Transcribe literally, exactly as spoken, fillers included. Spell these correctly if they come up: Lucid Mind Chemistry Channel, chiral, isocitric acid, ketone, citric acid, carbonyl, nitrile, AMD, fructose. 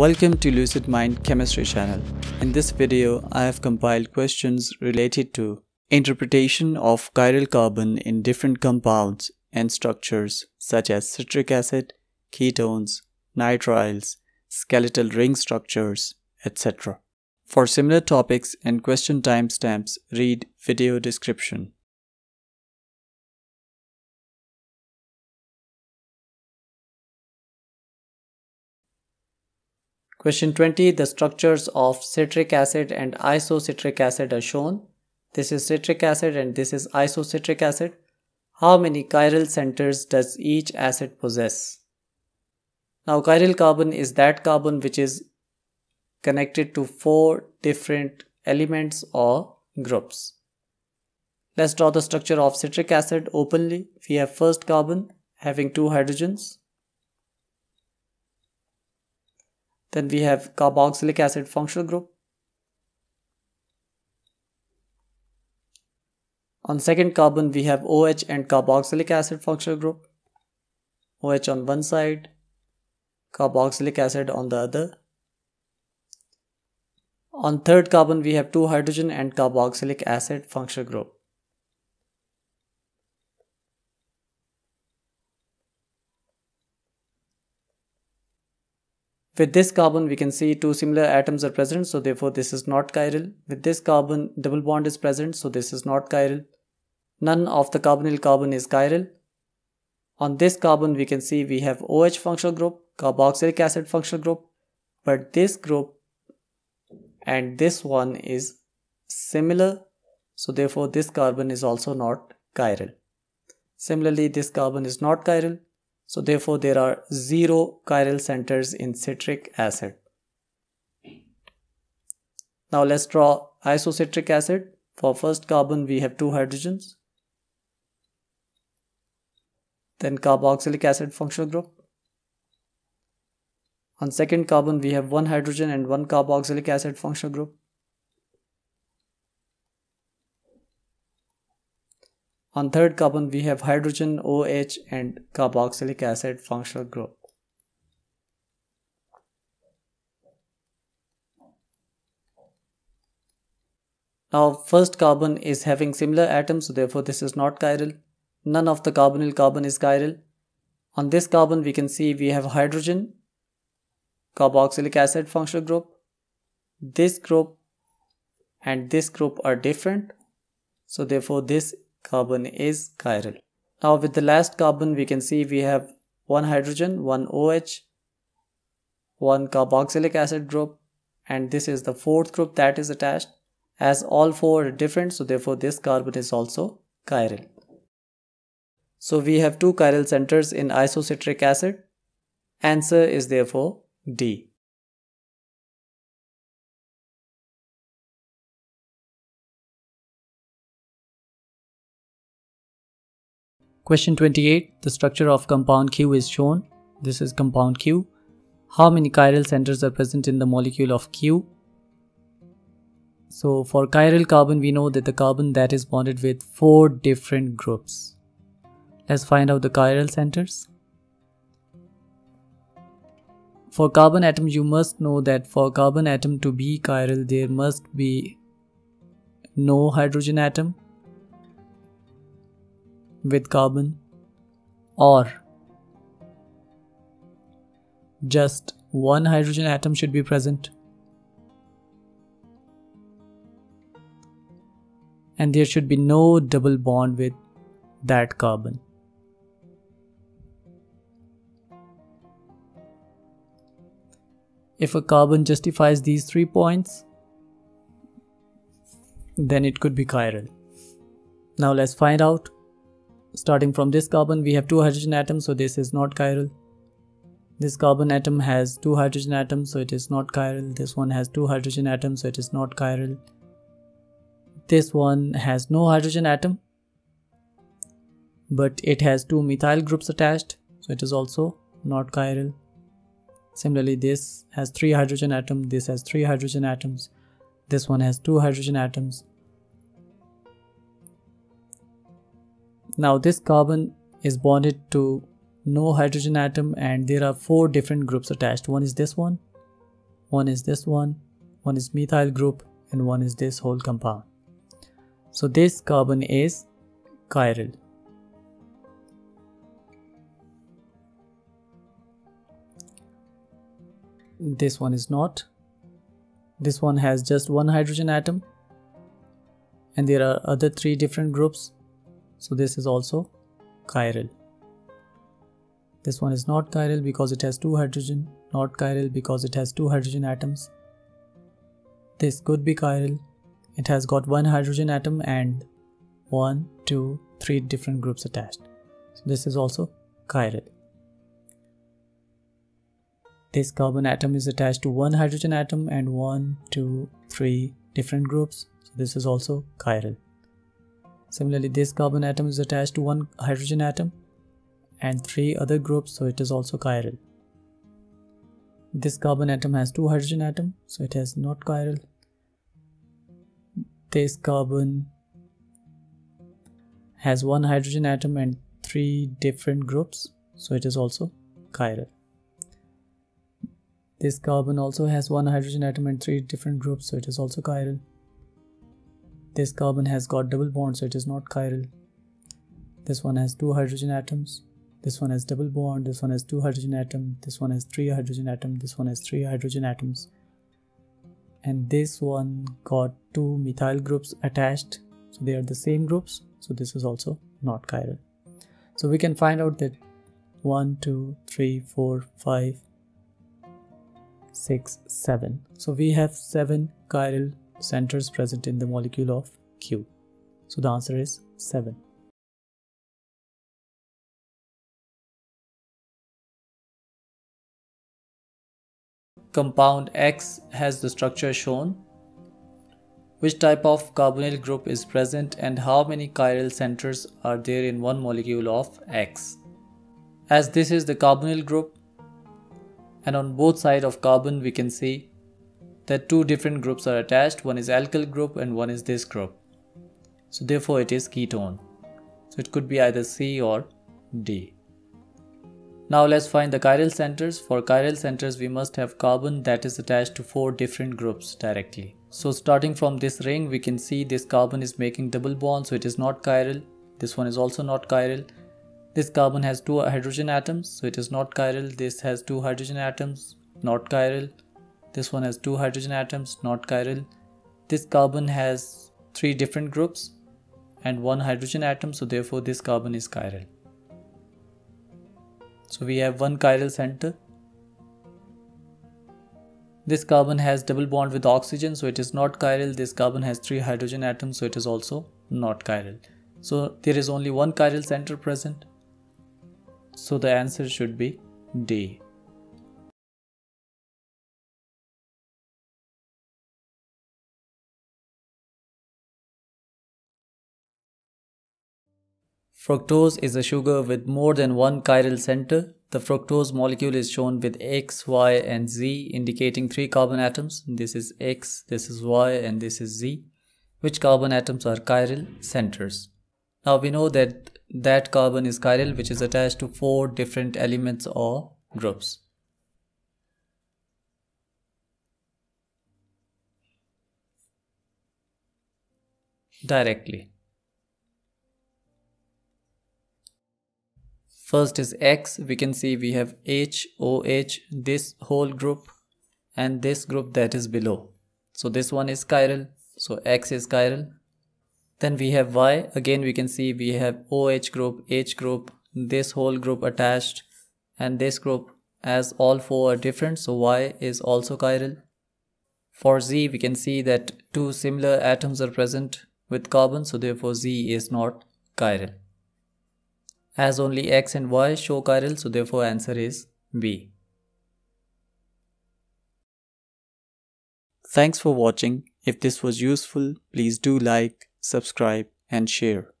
Welcome to Lucid Mind Chemistry Channel. In this video, I have compiled questions related to interpretation of chiral carbon in different compounds and structures such as citric acid, ketones, nitriles, skeletal ring structures, et cetera. For similar topics and question timestamps, read video description. Question twenty. The structures of citric acid and isocitric acid are shown. This is citric acid and this is isocitric acid. How many chiral centers does each acid possess? Now, chiral carbon is that carbon which is connected to four different elements or groups. Let's draw the structure of citric acid openly. We have first carbon having two hydrogens. Then we have carboxylic acid functional group. On second carbon we have OH and carboxylic acid functional group. OH on one side, carboxylic acid on the other. On third carbon we have two hydrogen and carboxylic acid functional group. With this carbon, we can see two similar atoms are present, so therefore this is not chiral. With this carbon, double bond is present, so this is not chiral. None of the carbonyl carbon is chiral. On this carbon, we can see we have OH functional group, carboxylic acid functional group, but this group and this one is similar, so therefore this carbon is also not chiral. Similarly, this carbon is not chiral. So therefore there are zero chiral centers in citric acid. Now let's draw isocitric acid. For first carbon we have two hydrogens. Then carboxylic acid functional group. On second carbon we have one hydrogen and one carboxylic acid functional group. On third carbon we have hydrogen, OH and carboxylic acid functional group. Now first carbon is having similar atoms, so therefore this is not chiral. None of the carbonyl carbon is chiral. On this carbon we can see we have hydrogen, carboxylic acid functional group. This group and this group are different, so therefore this carbon is chiral. Now with the last carbon we can see we have one hydrogen, one OH, one carboxylic acid group, and this is the fourth group that is attached. As all four are different, so therefore this carbon is also chiral. So we have two chiral centers in isocitric acid. Answer is therefore D. Question twenty-eight. The structure of compound Q is shown. This is compound Q. How many chiral centers are present in the molecule of Q? So for chiral carbon, we know that the carbon that is bonded with four different groups. Let's find out the chiral centers. For carbon atom, you must know that for carbon atom to be chiral, there must be no hydrogen atom with carbon or just one hydrogen atom should be present, and there should be no double bond with that carbon. If a carbon justifies these three points, then it could be chiral. Now let's find out. Starting from this carbon, we have two hydrogen atoms, so this is not chiral. This carbon atom has two hydrogen atoms, so it is not chiral. This one has two hydrogen atoms, so it is not chiral. This one has no hydrogen atom, but it has two methyl groups attached, so it is also not chiral. Similarly, this has three hydrogen atoms, this has three hydrogen atoms, this one has two hydrogen atoms. Now this carbon is bonded to no hydrogen atom and there are four different groups attached. One is this one, One is this one, one is methyl group, and one is this whole compound. So this carbon is chiral. This one is not. This one has just one hydrogen atom, and there are other three different groups, so this is also chiral. This one is not chiral because it has two hydrogen, not chiral because it has two hydrogen atoms. This could be chiral. It has got one hydrogen atom and one, two, three different groups attached. So this is also chiral. This carbon atom is attached to one hydrogen atom and one, two, three different groups. So this is also chiral. Similarly, this carbon atom is attached to one hydrogen atom and three other groups, so it is also chiral. This carbon atom has two hydrogen atoms, so it is not chiral. This carbon has one hydrogen atom and three different groups, so it is also chiral. This carbon also has one hydrogen atom and three different groups, so it is also chiral. This carbon has got double bond, so it is not chiral. This one has two hydrogen atoms. This one has double bond. This one has two hydrogen atoms. This one has three hydrogen atoms. This one has three hydrogen atoms. And this one got two methyl groups attached, so they are the same groups. So this is also not chiral. So we can find out that one, two, three, four, five, six, seven. So we have seven chiral centers present in the molecule of Q. So the answer is seven. Compound X has the structure shown. Which type of carbonyl group is present and how many chiral centers are there in one molecule of X? As this is the carbonyl group, and on both sides of carbon we can see that two different groups are attached. One is alkyl group and one is this group. So therefore it is ketone. So it could be either C or D. Now let's find the chiral centers. For chiral centers we must have carbon that is attached to four different groups directly. So starting from this ring we can see this carbon is making double bond, so it is not chiral. This one is also not chiral. This carbon has two hydrogen atoms, so it is not chiral. This has two hydrogen atoms, not chiral. This one has two hydrogen atoms, not chiral. This carbon has three different groups and one hydrogen atom, so therefore this carbon is chiral. So we have one chiral center. This carbon has double bond with oxygen, so it is not chiral. This carbon has three hydrogen atoms, so it is also not chiral. So there is only one chiral center present. So the answer should be D. Fructose is a sugar with more than one chiral center. The fructose molecule is shown with X, Y and Z, indicating three carbon atoms. This is X, this is Y and this is Z. Which carbon atoms are chiral centers? Now we know that that carbon is chiral, which is attached to four different elements or groups. Directly. First is X. We can see we have H, OH, this whole group and this group that is below. So this one is chiral. So X is chiral. Then we have Y. Again we can see we have OH group, H group, this whole group attached and this group, as all four are different, so Y is also chiral. For Z we can see that two similar atoms are present with carbon, so therefore Z is not chiral. As only X and Y show chiral, so therefore answer is B. Thanks for watching. If this was useful, please do like, subscribe and share.